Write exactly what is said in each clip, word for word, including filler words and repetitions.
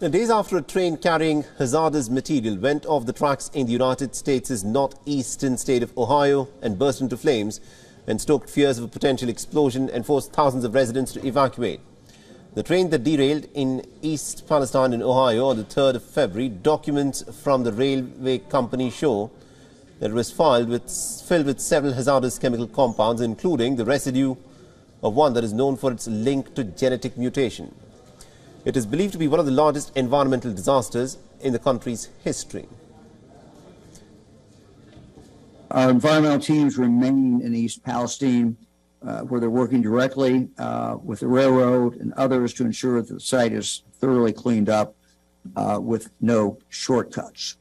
Now, days after a train carrying hazardous material went off the tracks in the United States' northeastern state of Ohio and burst into flames and stoked fears of a potential explosion and forced thousands of residents to evacuate. The train that derailed in East Palestine in Ohio on the third of February, documents from the railway company show that it was filed with, filled with several hazardous chemical compounds, including the residue of one that is known for its link to genetic mutation. It is believed to be one of the largest environmental disasters in the country's history. Our environmental teams remain in East Palestine, uh, where they're working directly uh, with the railroad and others to ensure that the site is thoroughly cleaned up uh, with no shortcuts.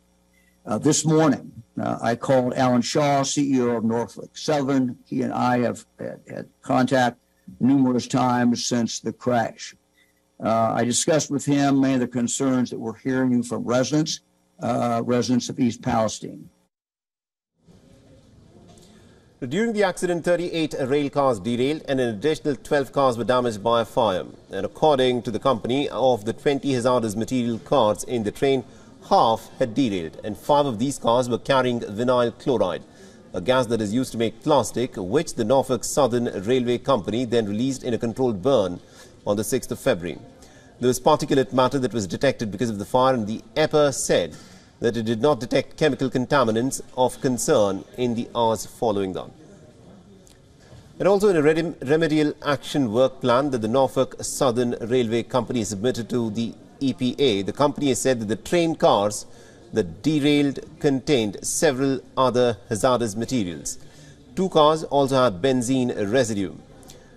Uh, this morning, uh, I called Alan Shaw, C E O of Norfolk Southern. He and I have had, had contact numerous times since the crash. Uh, I discussed with him many of the concerns that we're hearing from residents, uh, residents of East Palestine. During the accident, thirty-eight rail cars derailed and an additional twelve cars were damaged by a fire. And according to the company, of the twenty hazardous material cars in the train, half had derailed, and five of these cars were carrying vinyl chloride, a gas that is used to make plastic, which the Norfolk Southern Railway Company then released in a controlled burn on the sixth of February. There was particulate matter that was detected because of the fire, and the E P A said that it did not detect chemical contaminants of concern in the hours following that. And also in a rem remedial action work plan that the Norfolk Southern Railway Company submitted to the E P A, the company has said that the train cars that derailed contained several other hazardous materials. Two cars also had benzene residue.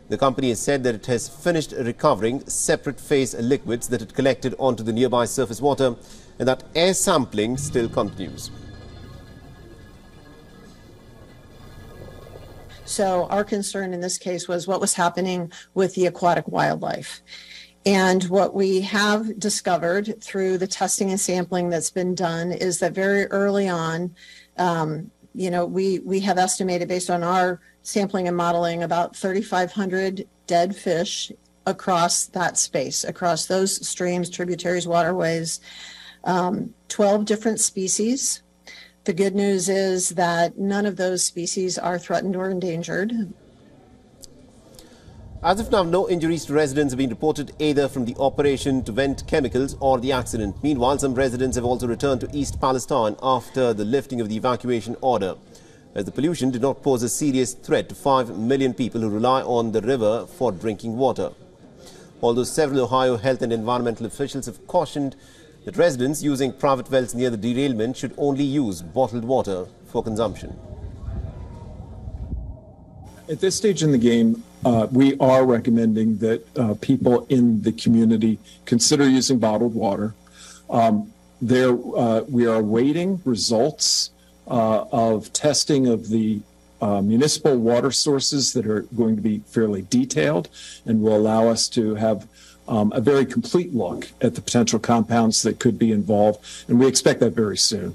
The company has said that it has finished recovering separate phase liquids that it collected onto the nearby surface water, and that air sampling still continues. So our concern in this case was what was happening with the aquatic wildlife. And what we have discovered through the testing and sampling that's been done is that very early on, um, you know, we, we have estimated based on our sampling and modeling about thirty-five hundred dead fish across that space, across those streams, tributaries, waterways, um, twelve different species. The good news is that none of those species are threatened or endangered. As of now, no injuries to residents have been reported either from the operation to vent chemicals or the accident. Meanwhile, some residents have also returned to East Palestine after the lifting of the evacuation order, as the pollution did not pose a serious threat to five million people who rely on the river for drinking water. Although several Ohio health and environmental officials have cautioned that residents using private wells near the derailment should only use bottled water for consumption. At this stage in the game, uh, we are recommending that uh, people in the community consider using bottled water. Um, there, uh, we are awaiting results Uh, of testing of the uh, municipal water sources that are going to be fairly detailed and will allow us to have um, a very complete look at the potential compounds that could be involved, and we expect that very soon.